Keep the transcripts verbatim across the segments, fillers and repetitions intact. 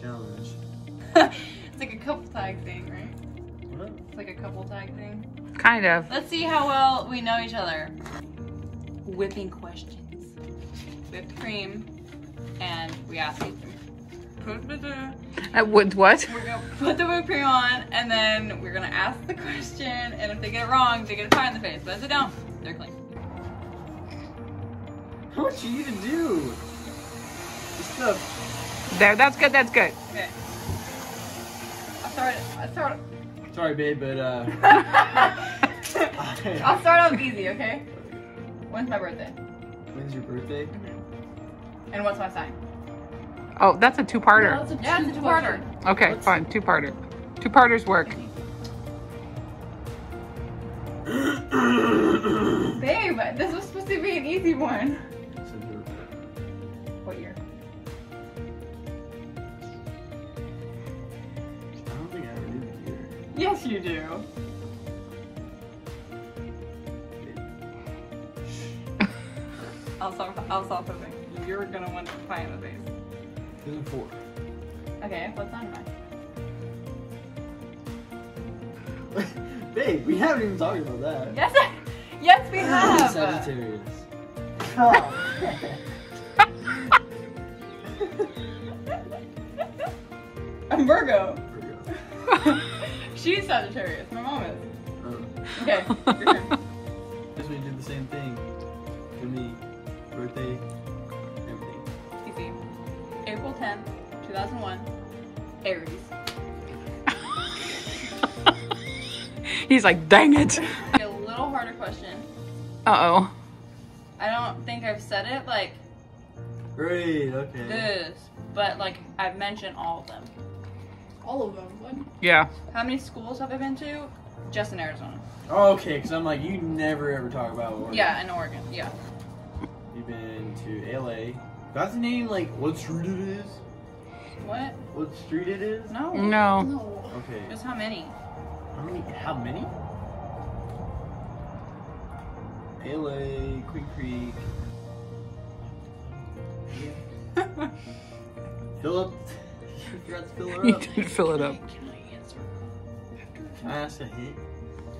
challenge. It's like a couple tag thing, right? What? It's like a couple tag thing. Kind of. Let's see how well we know each other. Whipping questions. Whipped cream. And we ask you to put the uh, with what? We're gonna put the whipped cream on, and then we're gonna ask the question, and if they get it wrong, they get a pie in the face. But if they don't, they're clean. How much you even do? Stuff. There, that's good, that's good. Okay. I'll start, I'll start. Sorry, babe, but uh. I'll start off easy, okay? When's my birthday? When's your birthday? Mm-hmm. And what's my sign? Oh, that's a two-parter. No, that's a, yeah, that's a two-parter. Okay, Let's... fine, two-parter. Two-parters work. Babe, this was supposed to be an easy one. What year? Yes, you do. I'll solve. I'll solve something. You're gonna want to pie in the face. This is four. Okay, what's on mine? Babe, we haven't even talked about that. Yes, I, yes, we have. Sagittarius. I'm Virgo. Virgo. She's Sagittarius. My mom is. Oh. Okay. Your turn. Guess we did the same thing. For me, birthday, everything. Easy. April tenth, two thousand one. Aries. He's like, dang it. A little harder question. Uh oh. I don't think I've said it like. Great. Okay. This, but like I've mentioned all of them. All of them. What? Yeah. How many schools have I been to? Just in Arizona. Oh, okay, because I'm like, you never ever talk about Oregon. Yeah, in Oregon. Yeah. You've been to L A. That's the name, like, what street it is? What? What street it is? No. No. no. Okay. Just how many? How many? How many? L A, Quick Creek. Philip. You fill her up. You did fill it up. Can I answer? Can I ask a hint?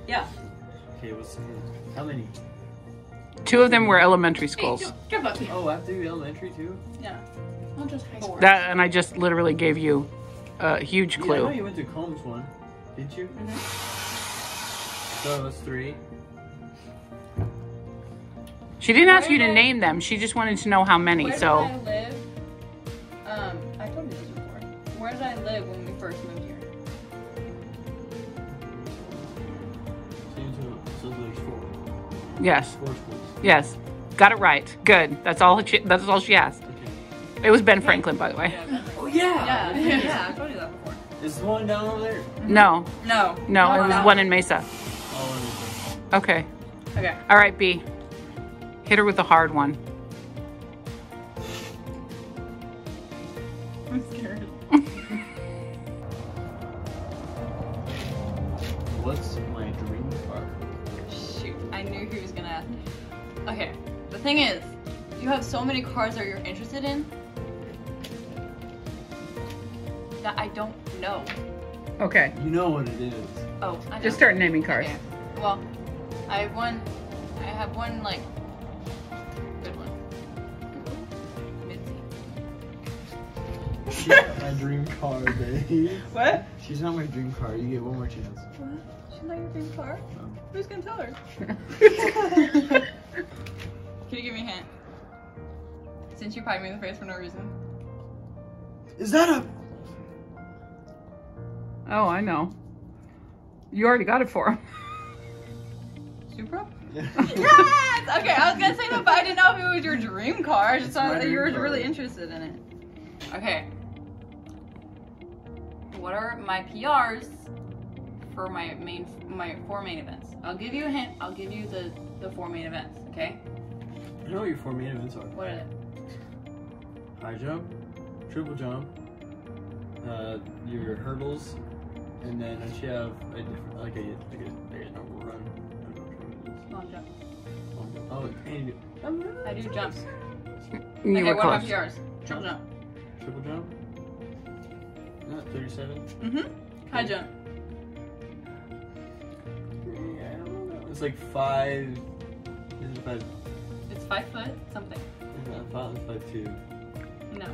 Yeah. Okay, what's the hint? How many? Two of them were elementary schools. Hey, don't, don't me. Oh, I have to do elementary too? Yeah. I'll just high school. That, and I just literally gave you a huge clue. Yeah, I know you went to Combs one, didn't you? Mm-hmm. So it was three. She didn't where ask you to I, name them. She just wanted to know how many, where so. Where did I live? Um, I told you this before. Where did I live when we first moved here? Yes. Yes. Got it right. Good. That's all she, that's all she asked. Okay. It was Ben Franklin, by the way. Yeah, oh, yeah. Yeah. Yeah. Yeah. I told you that before. Is the one down over there? No. No. No, no it was no. one in Mesa. Oh, okay. Okay. All right, B. Hit her with a hard one. I'm scared. What's my dream car? Shoot, I knew he was gonna ask me. Okay, the thing is, you have so many cars that you're interested in that I don't know. Okay. You know what it is. Oh, I know. Just start naming cars. Okay. Well, I have one, I have one like, good one. Mitzi. She's not my dream car, babe. What? She's not my dream car, you get one more chance. What? She's not your dream car? No. Who's gonna tell her? Can you give me a hint? Since you pied me in the face for no reason. Is that a... Oh, I know. You already got it for him. Supra? Yeah. Yes! Okay, I was gonna say that, but I didn't know if it was your dream car. I just thought that you were car. really interested in it. Okay. What are my P Rs for my main, my four main events? I'll give you a hint. I'll give you the, the four main events, okay? I know what your four main events are. What are they? High jump, triple jump, uh, your hurdles, and then you have a different, like a, like a, like a normal run. Long jump. Long jump. Oh, and you do. I do jumps. You okay, were what close. Are my P Rs? Triple jump. Triple jump. thirty-seven? Mm-hmm. High jump. Yeah, I don't know. It's like five. Is it five? It's five foot something. Yeah, I thought it was five two. No.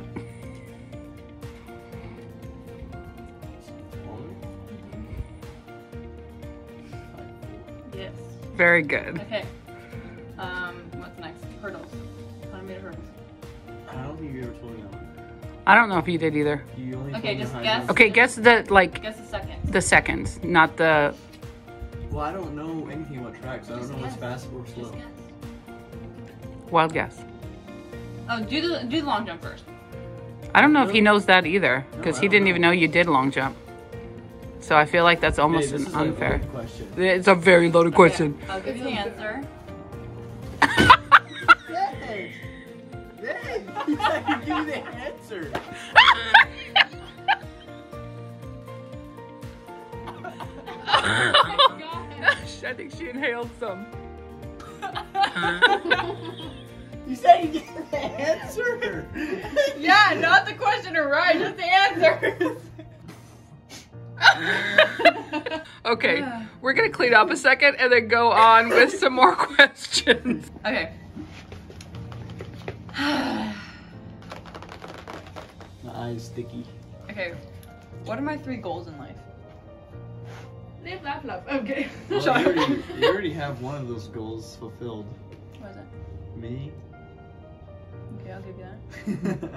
Yes. Very good. Okay. Um, what's next? Hurdles. Automated hurdles. I don't think you ever told me that one. I don't know if you did either. You only okay, just guess. Okay, guess the like. Guess the seconds. The seconds, not the. Well, I don't know anything about tracks. So I don't know guess. What's fast or slow. Just guess. Wild guess. Oh, do the do the long jump first. I don't know really? If he knows that either, because no, he didn't know. Even know you did long jump. So I feel like that's almost hey, an is unfair. Like a question. It's a very loaded question. Okay. I'll give you the answer. Yes. Yes. I can give you the answer. Oh my gosh. I think she inhaled some. You said you gave the answer. Yeah, not the question or right, just the answers. Okay, we're gonna clean up a second and then go on with some more questions. Okay. My eye's sticky. Okay, what are my three goals in life? Live, laugh, love. Okay. Well, you, already, you already have one of those goals fulfilled. What is it? Me. Okay, I'll give you that.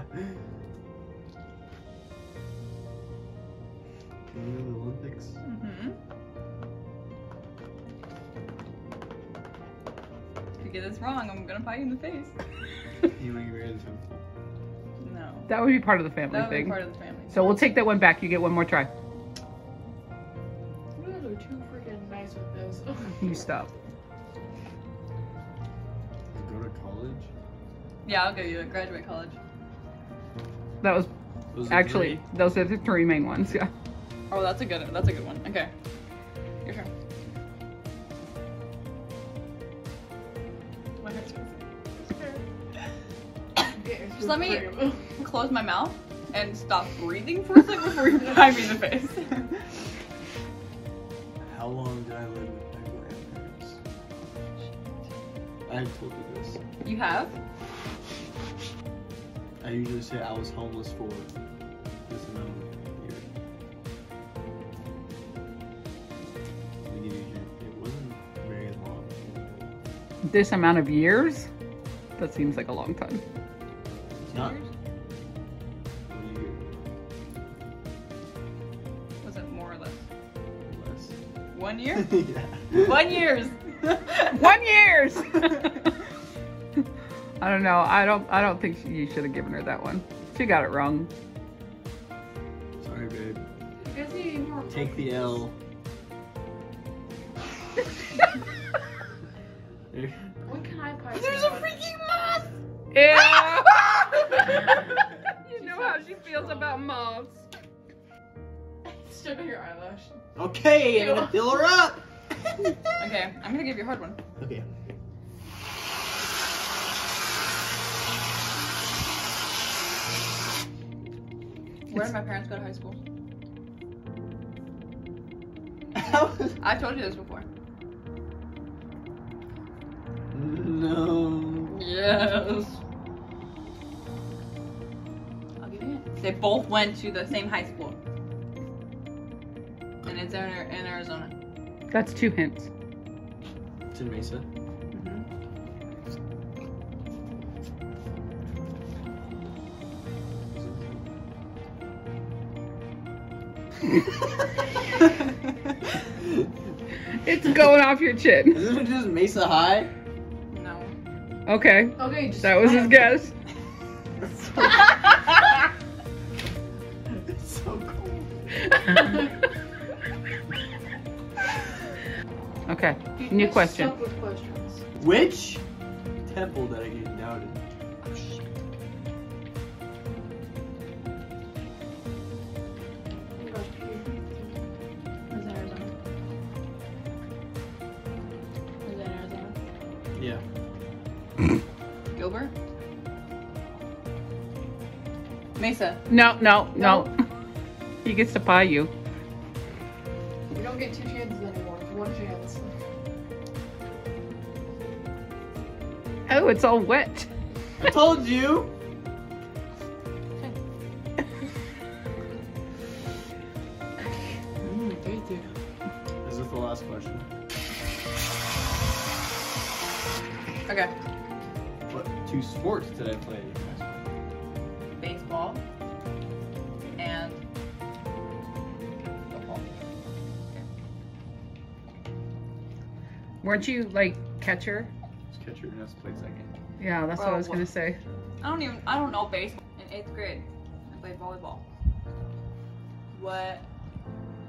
The Olympics. Mm-hmm. If you get this wrong, I'm gonna bite you in the face. You might get rid of him. No. That would be part of the family that would thing. Be part of the family. So we'll take that one back. You get one more try. You guys are too freaking nice with this. You stop. Go to college. Yeah, I'll give you a graduate college. That was, was actually three? Those are the three main ones. Yeah. Oh, that's a good, that's a good one. Okay, your turn. Just let me close my mouth and stop breathing for a second before you bite me in the face. How long did I live with my grandparents? I've told you this. You have? I usually say I was homeless for this amount of. This amount of years? That seems like a long time. It's not. Was it more or less? Less. One year? Yeah. One year's. One year's. I don't know. I don't. I don't think she, you should have given her that one. She got it wrong. Sorry, babe. Take the L. What can I buy? There's a freaking moth! Ew! You know how she feels about moths. Stuck on your eyelash. Okay, ew. I'm gonna fill her up! Okay, I'm gonna give you a hard one. Okay. Where did my parents go to high school? I've told you this before. No. Yes. I'll give you it. They both went to the same high school. And it's in, in Arizona. That's two hints. It's in Mesa. Mm-hmm. It's going off your chin. Is this just Mesa High? Okay. Okay. Just that was his guess. It's so, it's so cool. Okay. You new question. Questions. Which temple that I get doubted? Oh shit. Was that Arizona? Was that Arizona? Yeah. Gilbert? Mesa. No, no, no. He gets to buy you. You don't get two chances anymore. One chance. Oh, it's all wet. I told you. Is this the last question? Okay. What two sports did I play? Baseball and football. Weren't you like catcher? Catcher and I played second. Yeah, that's well, what I was what? gonna say. I don't even. I don't know baseball. In eighth grade, I played volleyball. What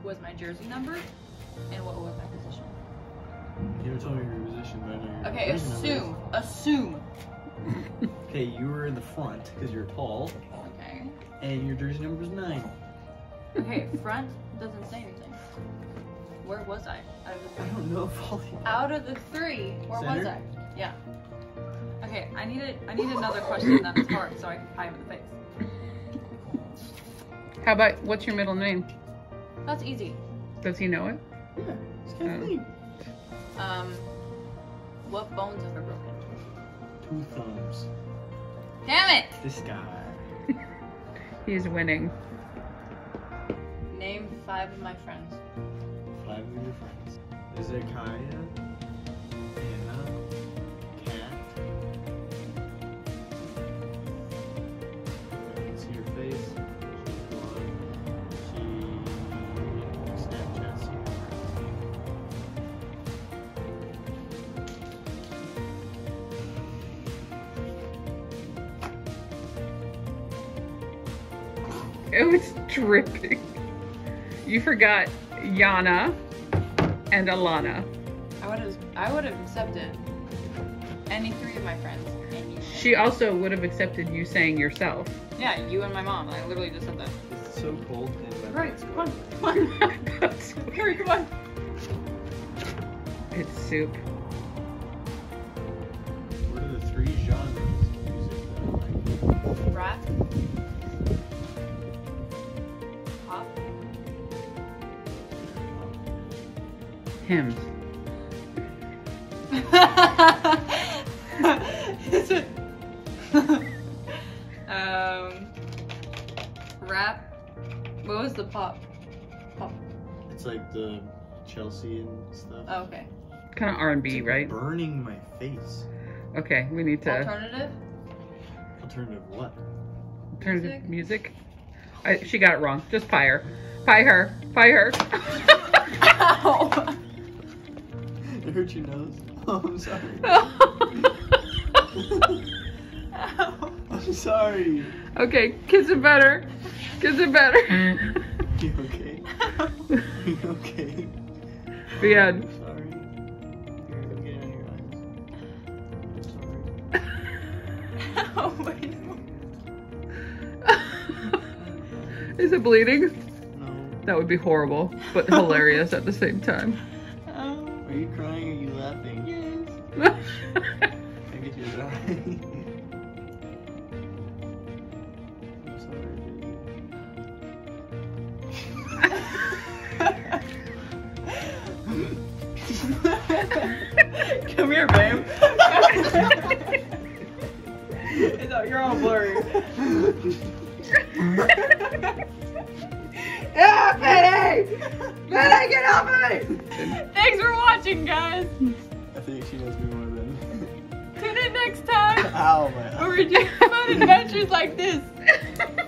was my jersey number? And what was my position? You never told me your position, but I know your okay, assume. Numbers. Assume. Okay, you were in the front because you're tall. Okay. And your jersey number was nine. Okay, front doesn't say anything. Where was I? Out of the three. I don't know volleyball. Out of the three, where Center? was I? Yeah. Okay, I need a, I need another question that's hard so I can pie him in the face. How about, what's your middle name? That's easy. Does he know it? Yeah, it's Kathleen. Um, um, what bones have I broken? Two thumbs. Damn it! This guy. He's winning. Name five of my friends. Five of your friends. Is it Kaya? It was dripping. You forgot Yana and Alana. I would have, I would have accepted any three of my friends. She also would have accepted you saying yourself. Yeah, you and my mom. I literally just said that. It's so cold. And right, come on, come on. Harry, come on. It's soup. What are the three genres of music that I like? Rap. Hymns. Is it? um, rap. What was the pop? Pop. It's like the Chelsea and stuff. Oh, okay. Kind of R and B, right? Burning my face. Okay, we need to. Alternative. Alternative what? Alternative music. music? I, she got it wrong. Just pie her. Pie her. Pie her. Ow. It hurt your nose. Oh, I'm sorry. Ow. I'm sorry. Okay, kiss it better. Kiss it better. You okay? You okay? The end. I'm sorry. You're gonna get in your eyes. I'm sorry. Oh my God. Is it bleeding? No. That would be horrible, but hilarious at the same time. Are you crying or are you laughing? Yes. I get you to die. I'm sorry. Come here, babe. No, you're all blurry. Ah, Penny! Penny, get off of me! Thanks for watching, guys! I think she knows me more than. Tune in next time! Ow, my eye. We're doing fun adventures like this!